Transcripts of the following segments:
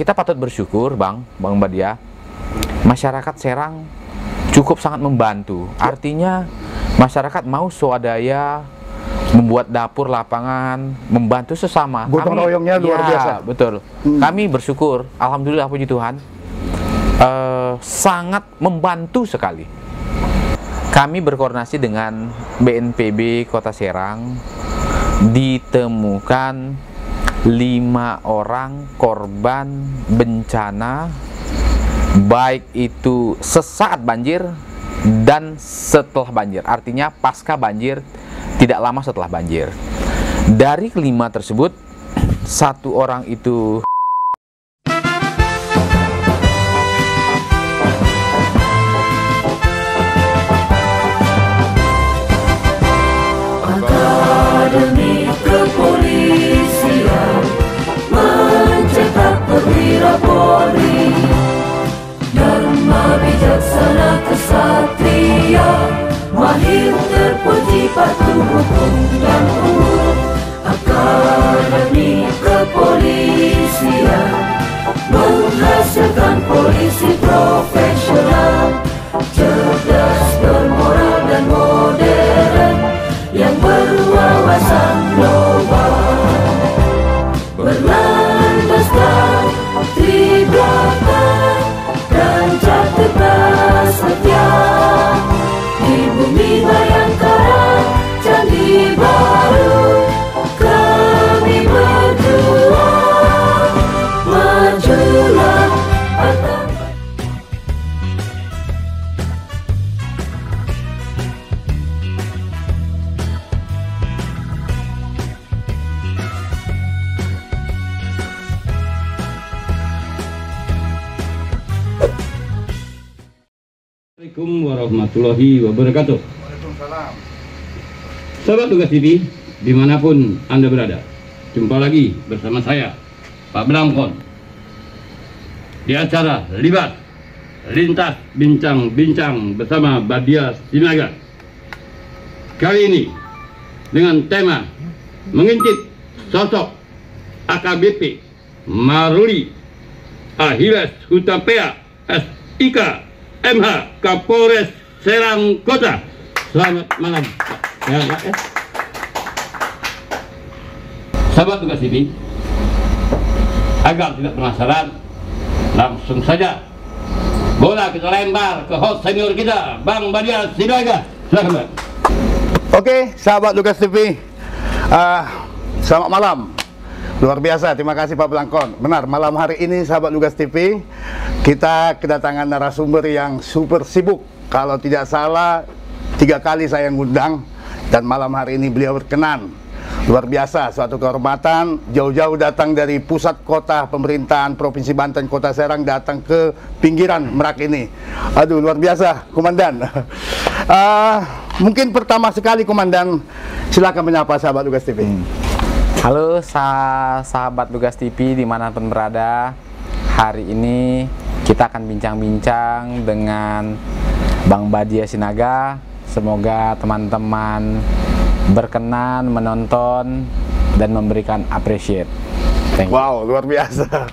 kita patut bersyukur, Bang Badia, masyarakat Serang cukup sangat membantu. Artinya masyarakat mau swadaya, membuat dapur lapangan, membantu sesama. Gotong royongnya luar biasa. Betul. Kami bersyukur, alhamdulillah, puji Tuhan, sangat membantu sekali. Kami berkoordinasi dengan BNPB Kota Serang, ditemukan 5 orang korban bencana, baik itu sesaat banjir dan setelah banjir. Artinya pasca banjir, tidak lama setelah banjir. Dari 5 tersebut, 1 orang itu Akademi Kepolisian mencetak perwira Polri, dharma bijaksana kesatria, mahir terpuji patuh hukum dan umum. Akademi Kepolisian menghasilkan polisi profesional, cerdas, bermoral dan modern, yang berwawasan global, berlandaskan tribrata dan cakra setia. Di bumi Bayangkara Candi Baru kami berjuang, majulah atas. Assalamualaikum warahmatullahi wabarakatuh. Waalaikumsalam. Sahabat Lugas TV, dimanapun Anda berada, jumpa lagi bersama saya, Pak Blangkon, di acara Libat Lintas Bincang-Bincang bersama Badia Sinaga. Kali ini dengan tema mengintip sosok AKBP Maruli Ahira Hutapea SIK MH Kapolres Serang Kota. Selamat malam, Pak. Sahabat Lugas TV, agar tidak penasaran, langsung saja bola kita lempar ke host senior kita, Bang Badia Sinaga. Selamat. Oke, sahabat Lugas TV, selamat malam. Luar biasa, terima kasih Pak Blangkon. Benar, malam hari ini sahabat Lugas TV, kita kedatangan narasumber yang super sibuk. Kalau tidak salah, 3 kali saya ngundang, dan malam hari ini beliau berkenan. Luar biasa, suatu kehormatan, jauh-jauh datang dari pusat kota pemerintahan Provinsi Banten, Kota Serang, datang ke pinggiran Merak ini. Aduh, luar biasa, Komandan. Mungkin pertama sekali, Komandan, silakan menyapa sahabat Lugas TV. Halo sahabat Lugas TV dimanapun berada. Hari ini kita akan bincang-bincang dengan Bang Badia Sinaga. Semoga teman-teman berkenan menonton dan memberikan apresiat. Wow, luar biasa.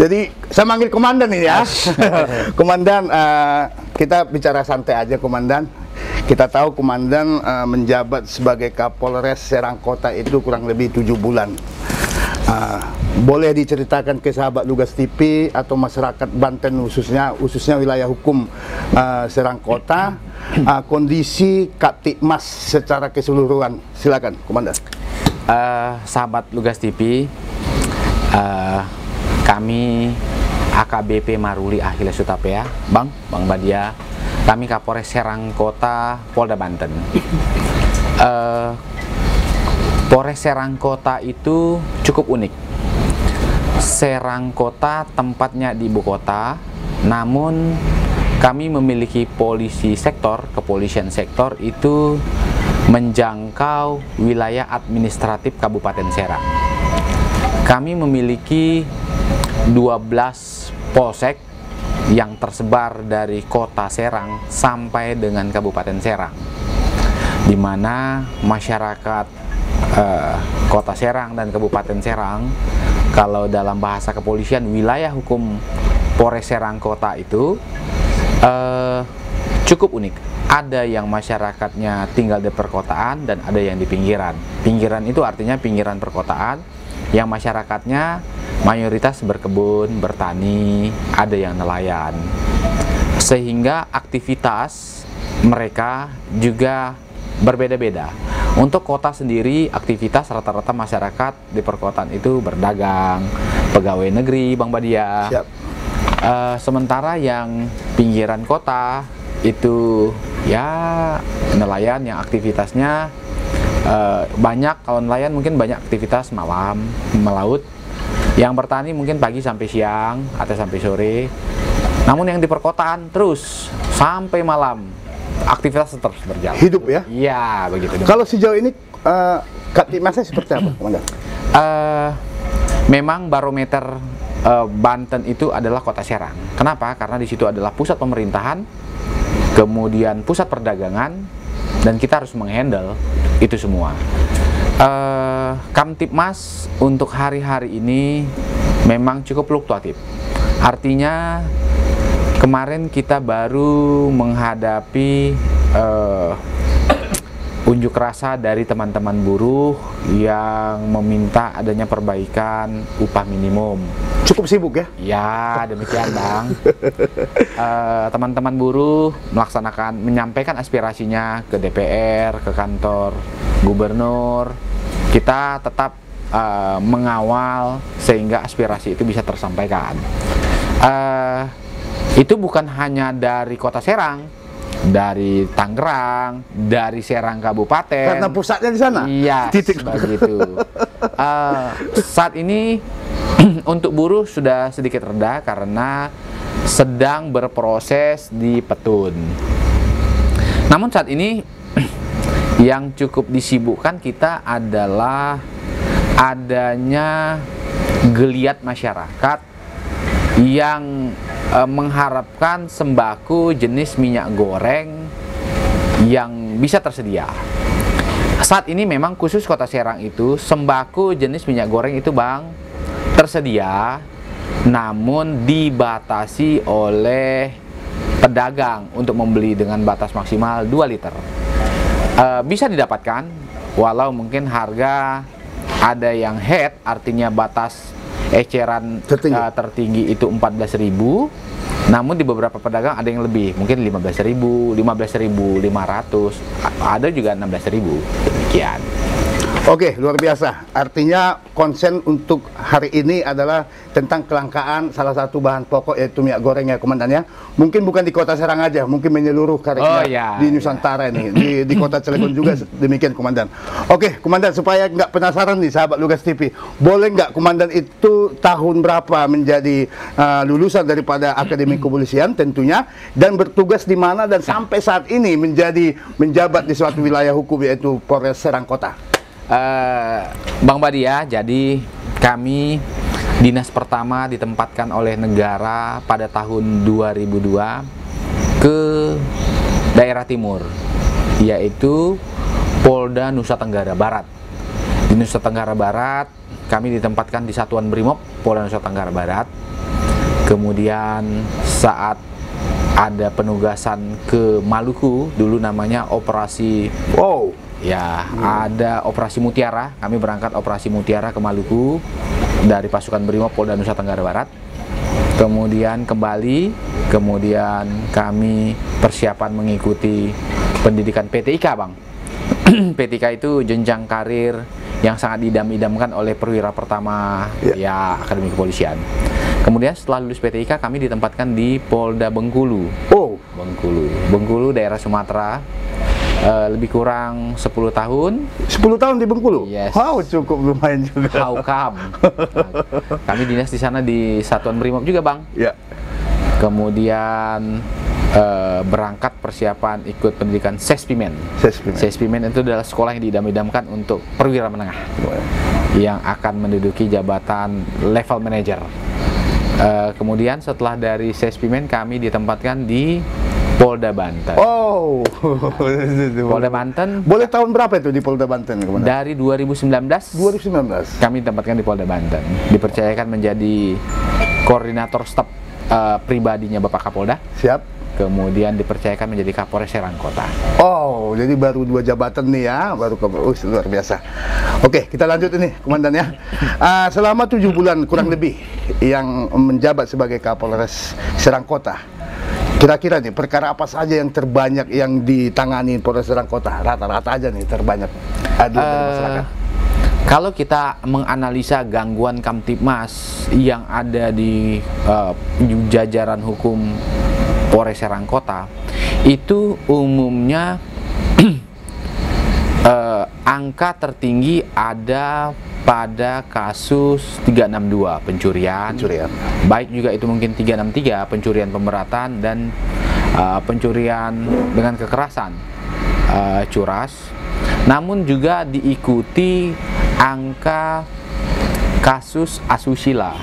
Jadi saya manggil Komandan ini ya. Komandan, kita bicara santai aja, Komandan. Kita tahu Komandan menjabat sebagai Kapolres Serang Kota itu kurang lebih 7 bulan. Boleh diceritakan ke sahabat Lugas TV atau masyarakat Banten khususnya wilayah hukum Serang Kota, kondisi Kaptipmas secara keseluruhan. Silakan, Komandan. Sahabat Lugas TV, kami AKBP Maruli Ahira Hutapea, Bang Badia. Kami Kapolres Serang Kota, Polda Banten. Polres Serang Kota itu cukup unik. Serang Kota tempatnya di ibu kota, namun kami memiliki polisi sektor, kepolisian sektor itu menjangkau wilayah administratif Kabupaten Serang. Kami memiliki 12 polsek yang tersebar dari Kota Serang sampai dengan Kabupaten Serang, di mana masyarakat Kota Serang dan Kabupaten Serang Kalau dalam bahasa kepolisian, wilayah hukum Polres Serang Kota itu cukup unik. Ada yang masyarakatnya tinggal di perkotaan dan ada yang di pinggiran. Pinggiran itu artinya pinggiran perkotaan, yang masyarakatnya mayoritas berkebun, bertani, ada yang nelayan. Sehingga aktivitas mereka juga berbeda-beda. Untuk kota sendiri, aktivitas rata-rata masyarakat di perkotaan itu berdagang, pegawai negeri, Bang Badia. Siap. Sementara yang pinggiran kota itu ya nelayan yang aktivitasnya banyak. Kalau nelayan mungkin banyak aktivitas malam melaut, yang bertani mungkin pagi sampai siang atau sampai sore. Namun yang di perkotaan terus sampai malam aktivitas terus berjalan. Hidup ya? Iya, begitu. Kalau sejauh ini katimasnya seperti apa, Komandan? Memang barometer Banten itu adalah kota Serang. Kenapa? Karena di situ adalah pusat pemerintahan, kemudian pusat perdagangan, dan kita harus menghandle itu semua. Kamtibmas untuk hari-hari ini memang cukup fluktuatif. Artinya kemarin kita baru menghadapi unjuk rasa dari teman-teman buruh yang meminta adanya perbaikan upah minimum. Cukup sibuk ya? Ya, demikian Bang. Teman-teman buruh menyampaikan aspirasinya ke DPR, ke kantor gubernur. Kita tetap mengawal sehingga aspirasi itu bisa tersampaikan. Itu bukan hanya dari kota Serang, dari Tangerang, dari Serang Kabupaten. Karena pusatnya di sana? Iya, begitu. Saat ini untuk buruh sudah sedikit reda karena sedang berproses di petun. Namun saat ini yang cukup disibukkan kita adalah adanya geliat masyarakat yang mengharapkan sembako jenis minyak goreng yang bisa tersedia. Saat ini memang khusus kota Serang itu sembako jenis minyak goreng itu Bang tersedia, namun dibatasi oleh pedagang untuk membeli dengan batas maksimal 2 liter. Bisa didapatkan walau mungkin harga ada yang head, artinya batas eceran tertinggi itu 14.000, namun di beberapa pedagang ada yang lebih, mungkin 15.000, 15.500, ada juga 16.000. Demikian. Oke, luar biasa. Artinya konsen untuk hari ini adalah tentang kelangkaan salah satu bahan pokok yaitu minyak goreng ya, Komandan ya. Mungkin bukan di kota Serang aja, mungkin menyeluruh karena di Nusantara ini, di kota Cilegon juga demikian, Komandan. Oke, Komandan, supaya nggak penasaran nih sahabat Lugas TV, boleh nggak Komandan itu tahun berapa menjadi lulusan daripada Akademi Kepolisian tentunya, dan bertugas di mana dan sampai saat ini menjabat di suatu wilayah hukum yaitu Polres Serang Kota? Bang Badia, jadi kami dinas pertama ditempatkan oleh negara pada tahun 2002 ke daerah timur, yaitu Polda Nusa Tenggara Barat. Di Nusa Tenggara Barat kami ditempatkan di Satuan Brimob Polda Nusa Tenggara Barat. Kemudian saat ada penugasan ke Maluku, dulu namanya operasi ada operasi Mutiara. Kami berangkat operasi Mutiara ke Maluku dari pasukan Brimob Polda Nusa Tenggara Barat. Kemudian kembali, kemudian kami persiapan mengikuti pendidikan PTIK, Bang. PTIK itu jenjang karir yang sangat didam-idamkan oleh perwira pertama ya Akademi Kepolisian. Kemudian setelah lulus PTIK kami ditempatkan di Polda Bengkulu. Bengkulu daerah Sumatera. Lebih kurang 10 tahun. 10 tahun di Bengkulu? Yes. Wow, cukup lumayan juga. How come? Kami dinas di sana di Satuan Brimob juga, Bang. Ya. Kemudian berangkat persiapan ikut pendidikan Sespimen. Sespimen itu adalah sekolah yang didam-idamkan untuk perwira menengah yang akan menduduki jabatan level manager. Kemudian setelah dari Sespimen kami ditempatkan di Polda Banten. Oh, Polda Banten. Boleh tahun berapa itu di Polda Banten? Kemana? Dari 2019 kami tempatkan di Polda Banten. Dipercayakan menjadi koordinator staf pribadinya Bapak Kapolda. Siap. Kemudian dipercayakan menjadi Kapolres Serang Kota. Oh, jadi baru 2 jabatan nih ya, baru Kapolres, luar biasa. Oke, kita lanjut ini, Komandan ya. Selama 7 bulan kurang lebih yang menjabat sebagai Kapolres Serang Kota, kira-kira nih perkara apa saja yang terbanyak yang ditangani Polres Serang Kota? Rata-rata aja nih terbanyak. Aduh, masyarakat. Kalau kita menganalisa gangguan Kamtipmas yang ada di jajaran hukum Polres Serang Kota, itu umumnya angka tertinggi ada pada kasus 362 pencurian, baik juga itu mungkin 363 pencurian pemberatan dan pencurian dengan kekerasan curas, namun juga diikuti angka kasus asusila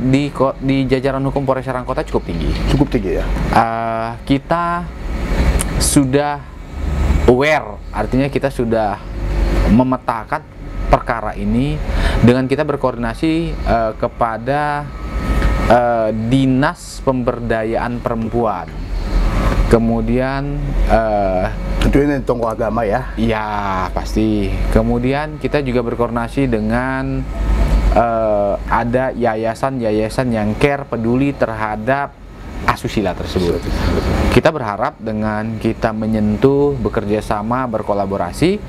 di jajaran hukum Polres Serang Kota cukup tinggi ya. Kita sudah aware, artinya kita sudah memetakan perkara ini dengan kita berkoordinasi kepada Dinas Pemberdayaan Perempuan, kemudian tentunya tokoh agama ya. Iya, pasti. Kemudian kita juga berkoordinasi dengan ada yayasan-yayasan yang care peduli terhadap asusila tersebut. Kita berharap dengan kita menyentuh, bekerja sama, berkolaborasi,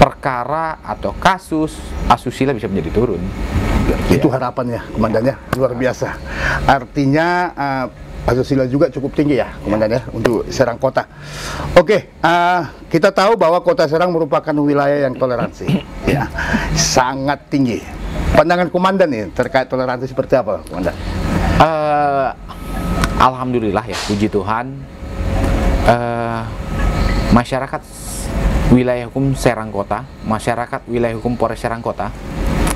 perkara atau kasus asusila bisa menjadi turun. Itu harapannya, Komandannya. Luar biasa. Artinya asusila juga cukup tinggi ya, Komandan ya, untuk Serang Kota. Oke, kita tahu bahwa Kota Serang merupakan wilayah yang toleransi, ya, sangat tinggi. Pandangan Komandan nih terkait toleransi seperti apa, Komandan? Alhamdulillah ya, puji Tuhan, masyarakat wilayah hukum Serang Kota, masyarakat wilayah hukum Polres Serang Kota,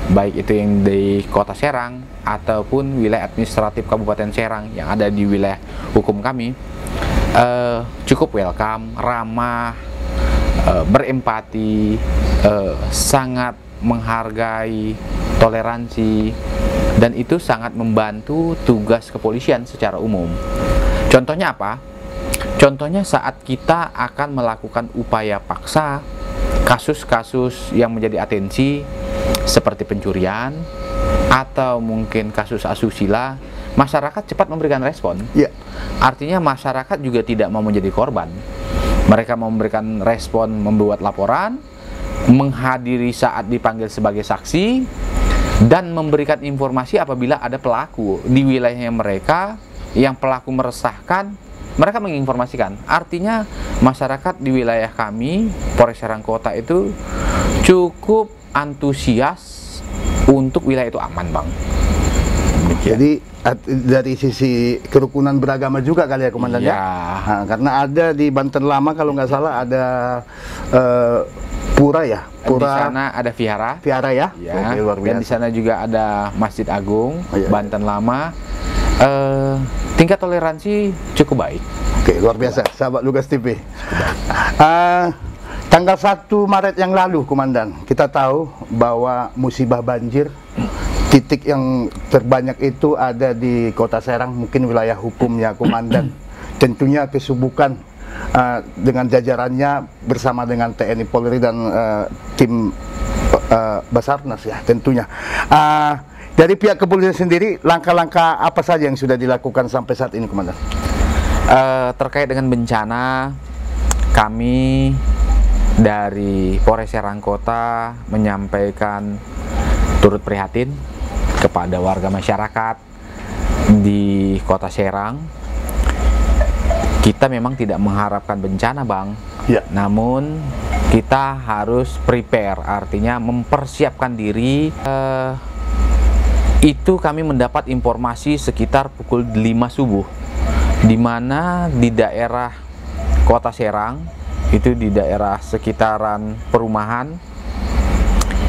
baik itu yang di Kota Serang ataupun wilayah administratif Kabupaten Serang yang ada di wilayah hukum kami, cukup welcome, ramah, berempati, sangat menghargai toleransi, dan itu sangat membantu tugas kepolisian secara umum. Contohnya apa? Contohnya saat kita akan melakukan upaya paksa, kasus-kasus yang menjadi atensi seperti pencurian atau mungkin kasus asusila, masyarakat cepat memberikan respon. Ya. Artinya masyarakat juga tidak mau menjadi korban. Mereka mau memberikan respon, membuat laporan, menghadiri saat dipanggil sebagai saksi, dan memberikan informasi apabila ada pelaku di wilayahnya mereka yang pelaku meresahkan, mereka menginformasikan. Artinya masyarakat di wilayah kami Polres Serang Kota itu cukup antusias untuk wilayah itu aman, Bang. Jadi dari sisi kerukunan beragama juga kali ya, Komandan ya. Nah, karena ada di Banten Lama kalau nggak salah ada pura ya. Di sana ada vihara. Vihara ya. Ya. Oke, luar biasa. Dan di sana juga ada Masjid Agung, oh, iya, Banten Lama. Tingkat toleransi cukup baik. Oke, luar biasa, sahabat Lugas TV. Tanggal 1 Maret yang lalu, Komandan, kita tahu bahwa musibah banjir, titik yang terbanyak itu ada di Kota Serang, mungkin wilayah hukumnya, Komandan. Tentunya kesibukan dengan jajarannya bersama dengan TNI Polri dan tim Basarnas ya tentunya. Dari pihak kepolisian sendiri, langkah-langkah apa saja yang sudah dilakukan sampai saat ini, Komandan? Terkait dengan bencana, kami dari Polres Serang Kota menyampaikan turut prihatin kepada warga masyarakat di Kota Serang. Kita memang tidak mengharapkan bencana, Bang. Ya. Namun kita harus prepare, artinya mempersiapkan diri. Itu kami mendapat informasi sekitar pukul 5 subuh, di mana di daerah Kota Serang, itu di daerah sekitaran perumahan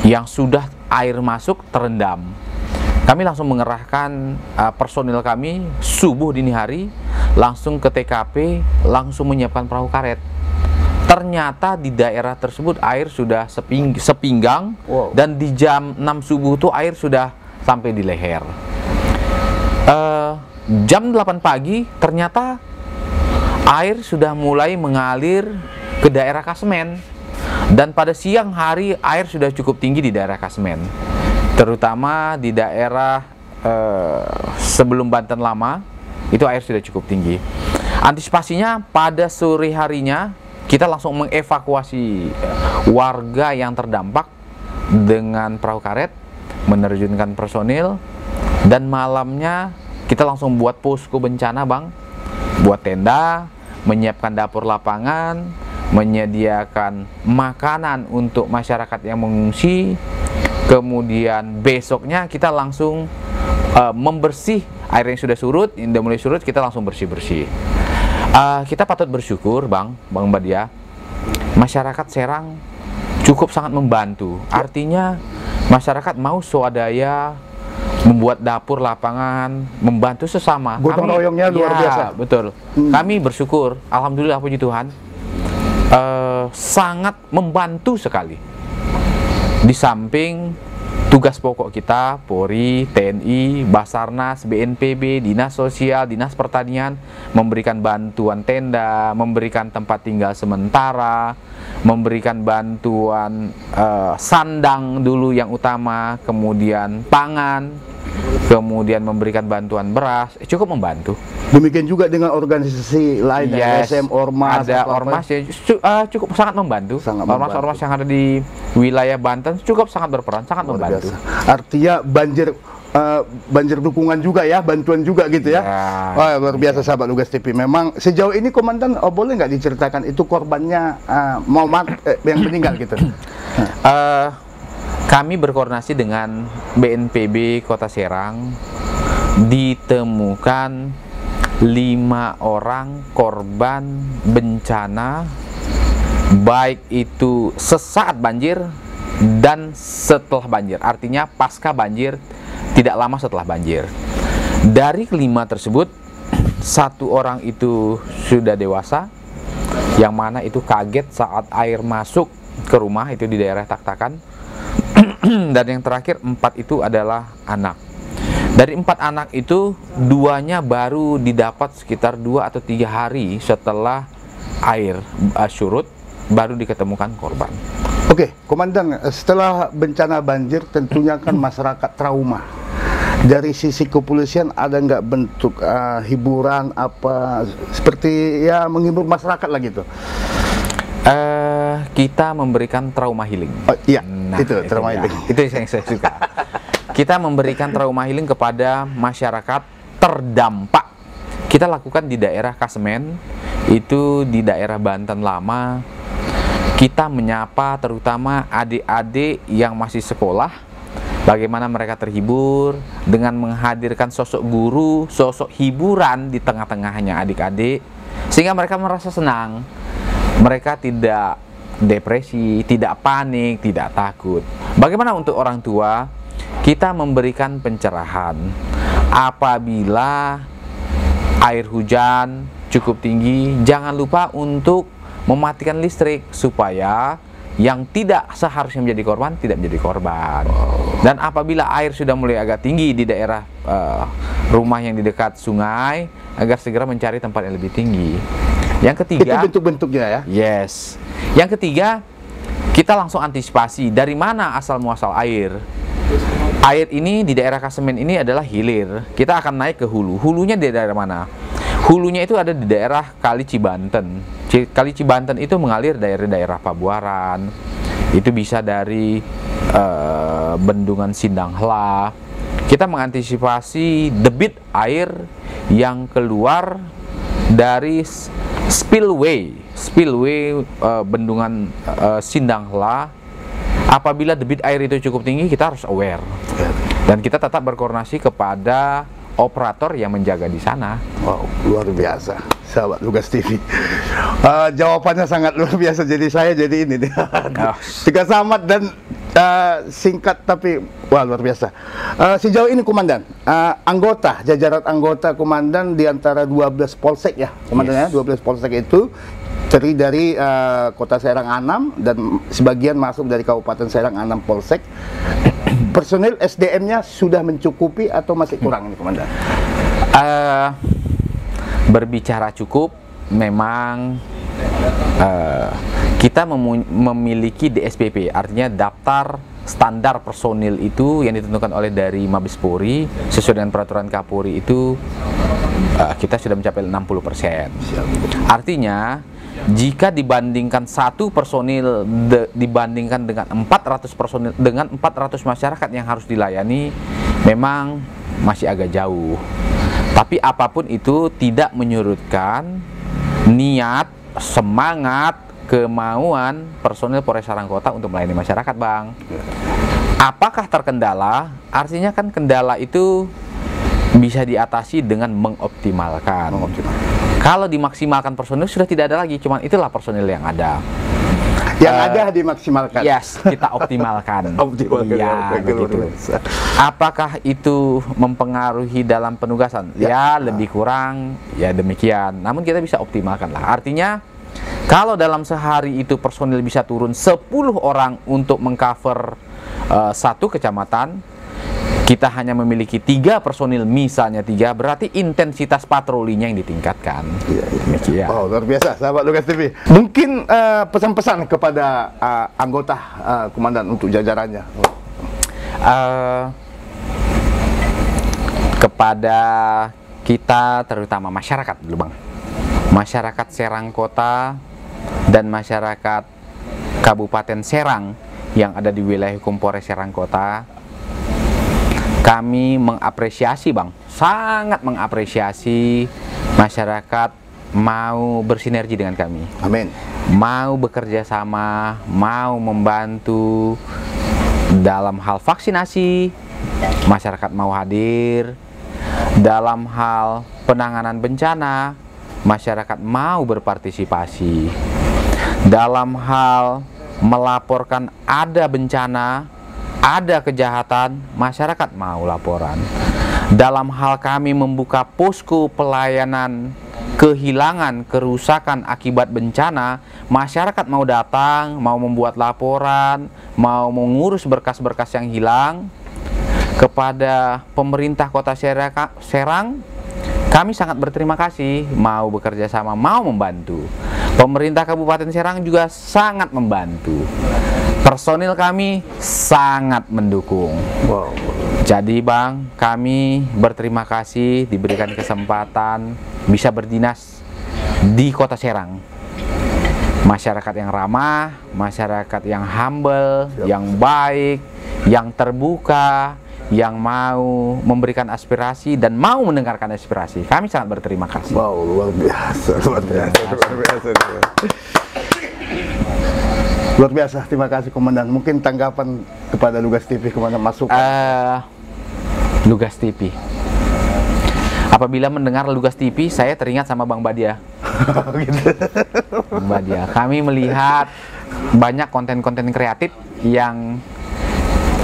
yang sudah air masuk terendam. Kami langsung mengerahkan personil kami subuh dini hari langsung ke TKP, langsung menyiapkan perahu karet. Ternyata di daerah tersebut air sudah sepinggang, wow. Dan di jam 6 subuh tuh air sudah sampai di leher. Jam 8 pagi ternyata air sudah mulai mengalir ke daerah Kasmen. Dan pada siang hari air sudah cukup tinggi di daerah Kasmen, terutama di daerah sebelum Banten Lama, itu air sudah cukup tinggi. Antisipasinya pada sore harinya kita langsung mengevakuasi warga yang terdampak dengan perahu karet, menerjunkan personil, dan malamnya kita langsung buat posko bencana, Bang. Buat tenda, menyiapkan dapur lapangan, menyediakan makanan untuk masyarakat yang mengungsi. Kemudian besoknya kita langsung membersih air yang sudah surut, kita langsung bersih-bersih. Kita patut bersyukur, Bang Badia, masyarakat Serang cukup sangat membantu. Artinya masyarakat mau swadaya, membuat dapur lapangan, membantu sesama. Gotong royongnya luar biasa. Betul. Kami bersyukur, alhamdulillah, puji Tuhan, sangat membantu sekali. Di samping tugas pokok kita, Polri, TNI, Basarnas, BNPB, Dinas Sosial, Dinas Pertanian, memberikan bantuan tenda, memberikan tempat tinggal sementara, memberikan bantuan sandang dulu yang utama, kemudian pangan, kemudian memberikan bantuan beras, cukup membantu. Demikian juga dengan organisasi lain, LSM, Ormas, ada Ormas ya, cukup sangat membantu. Ormas-ormas yang ada di wilayah Banten cukup sangat berperan, sangat membantu. Artinya banjir dukungan juga ya, bantuan juga gitu ya. Wah, luar biasa sahabat Lugas TV. Memang sejauh ini Komandan, boleh nggak diceritakan itu korbannya yang meninggal gitu? Kami berkoordinasi dengan BNPB Kota Serang, ditemukan 5 orang korban bencana, baik itu sesaat banjir dan setelah banjir, artinya pasca banjir, tidak lama setelah banjir. Dari kelima tersebut, 1 orang itu sudah dewasa, yang mana itu kaget saat air masuk ke rumah, itu di daerah Tak-Takan. Dan yang terakhir 4 itu adalah anak. Dari 4 anak itu, 2-nya baru didapat sekitar 2 atau 3 hari setelah air surut, baru diketemukan korban. Oke, Komandan, setelah bencana banjir tentunya kan masyarakat trauma. Dari sisi kepolisian ada nggak bentuk hiburan apa, seperti ya menghibur masyarakat lah gitu? Kita memberikan trauma healing. Oh, iya, nah, itu trauma healing. Itu yang saya suka. Kita memberikan trauma healing kepada masyarakat terdampak. Kita lakukan di daerah Kasmen, itu di daerah Banten Lama. Kita menyapa terutama adik-adik yang masih sekolah, bagaimana mereka terhibur dengan menghadirkan sosok guru, sosok hiburan di tengah-tengahnya adik-adik, sehingga mereka merasa senang. Mereka tidak depresi, tidak panik, tidak takut. Bagaimana untuk orang tua? Kita memberikan pencerahan. Apabila air hujan cukup tinggi, jangan lupa untuk mematikan listrik supaya yang tidak seharusnya menjadi korban tidak menjadi korban. Dan apabila air sudah mulai agak tinggi di daerah rumah yang di dekat sungai, agar segera mencari tempat yang lebih tinggi. Yang ketiga, itu bentuk-bentuknya ya. Yes. Yang ketiga, kita langsung antisipasi dari mana asal muasal air. Air ini di daerah Kasmen ini adalah hilir. Kita akan naik ke hulu. Hulunya di daerah mana? Hulunya itu ada di daerah Kali Cibanten. Kali Cibanten itu mengalir dari daerah Pabuaran. Itu bisa dari Bendungan Sindanglah. Kita mengantisipasi debit air yang keluar dari spillway Bendungan Sindanglah. Apabila debit air itu cukup tinggi, kita harus aware. Dan kita tetap berkoordinasi kepada operator yang menjaga di sana. Wow, luar biasa, sahabat Lugas TV. Jawabannya sangat luar biasa, jadi saya jadi ini. Tiga Samad dan singkat tapi wah luar biasa. Sejauh ini Komandan, anggota, jajaran anggota Komandan di antara 12 polsek ya, Komandan, yes. Ya, 12 polsek itu terdiri dari Kota Serang 6 dan sebagian masuk dari Kabupaten Serang 6 polsek. Personil SDM-nya sudah mencukupi atau masih kurang ini Komandan? Berbicara cukup, memang kita memiliki DSPP, artinya daftar standar personil itu yang ditentukan oleh dari Mabes Polri sesuai dengan peraturan Kapolri itu kita sudah mencapai 60%. Artinya jika dibandingkan satu personil dibandingkan dengan 400 personil dengan 400 masyarakat yang harus dilayani, memang masih agak jauh. Tapi apapun itu tidak menyurutkan niat, semangat, kemauan personil Polres Serang Kota untuk melayani masyarakat, Bang. Apakah terkendala? Artinya kan kendala itu bisa diatasi dengan mengoptimalkan. Kalau dimaksimalkan personil sudah tidak ada lagi, cuman itulah personil yang ada. Yang ada dimaksimalkan. Yes, kita optimalkan. Optimalkan. Ya, gitu. Apakah itu mempengaruhi dalam penugasan? Ya, lebih kurang ya demikian. Namun kita bisa optimalkan lah. Artinya kalau dalam sehari itu personil bisa turun 10 orang untuk mengcover satu kecamatan, kita hanya memiliki 3 personil, misalnya 3, berarti intensitas patrolinya yang ditingkatkan. Iya. Wow, luar biasa, sahabat Lugas TV. Mungkin pesan-pesan kepada anggota Komandan untuk jajarannya. Kepada kita, terutama masyarakat dulu, Bang. Masyarakat Serang Kota dan masyarakat Kabupaten Serang yang ada di wilayah hukum Polres Serang Kota, kami mengapresiasi, Bang, sangat mengapresiasi masyarakat mau bersinergi dengan kami. Amin. Mau bekerja sama, mau membantu dalam hal vaksinasi, masyarakat mau hadir, dalam hal penanganan bencana, masyarakat mau berpartisipasi, dalam hal melaporkan ada bencana, ada kejahatan, masyarakat mau laporan, dalam hal kami membuka posko pelayanan kehilangan, kerusakan akibat bencana, masyarakat mau datang, mau membuat laporan, mau mengurus berkas-berkas yang hilang. Kepada pemerintah Kota Serang, kami sangat berterima kasih, mau bekerja sama, mau membantu. Pemerintah Kabupaten Serang juga sangat membantu. Personil kami sangat mendukung. Wow. Jadi, Bang, kami berterima kasih diberikan kesempatan bisa berdinas di Kota Serang. Masyarakat yang ramah, masyarakat yang humble, yang baik, yang terbuka, yang mau memberikan aspirasi dan mau mendengarkan aspirasi. Kami sangat berterima kasih. Wow, luar biasa, luar biasa, luar biasa. Luar biasa, terima kasih Komandan. Mungkin tanggapan kepada Lugas TV, Komandan, masuk. Lugas TV. Apabila mendengar Lugas TV, saya teringat sama Bang Badia. Gitu. Bang Badia, kami melihat banyak konten-konten kreatif yang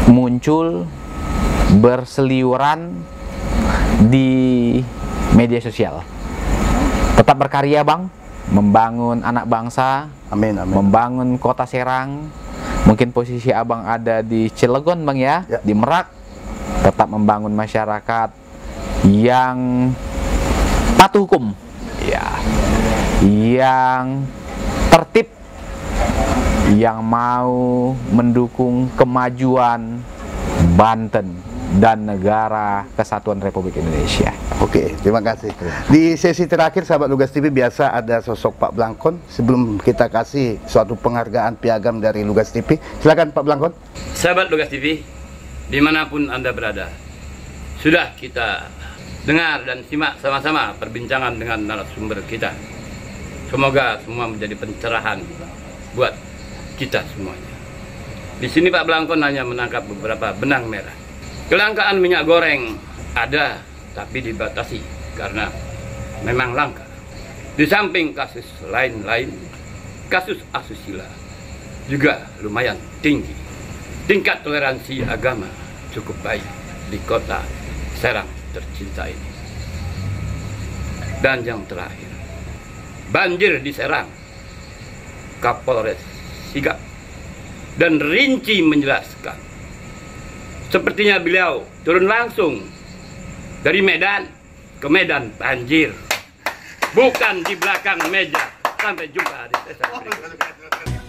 muncul berseliuran di media sosial. Tetap berkarya, Bang, membangun anak bangsa. Amin, amin. Membangun Kota Serang. Mungkin posisi Abang ada di Cilegon, Bang, ya, ya. Di Merak. Tetap membangun masyarakat yang patuh hukum, ya, yang tertib, yang mau mendukung kemajuan Banten dan negara kesatuan Republik Indonesia. Oke, terima kasih. Di sesi terakhir sahabat Lugas TV biasa ada sosok Pak Blangkon. Sebelum kita kasih suatu penghargaan piagam dari Lugas TV, silakan Pak Blangkon. Sahabat Lugas TV, dimanapun Anda berada, sudah kita dengar dan simak sama-sama perbincangan dengan narasumber kita. Semoga semua menjadi pencerahan buat kita semuanya. Di sini Pak Blangkon hanya menangkap beberapa benang merah. Kelangkaan minyak goreng ada, tapi dibatasi karena memang langka. Di samping kasus lain-lain, kasus asusila juga lumayan tinggi. Tingkat toleransi agama cukup baik di kota Serang tercinta ini. Dan yang terakhir, banjir di Serang, Kapolres sigap dan rinci menjelaskan. Sepertinya beliau turun langsung dari Medan ke Medan banjir, bukan di belakang meja. Sampai jumpa di sesi berikutnya.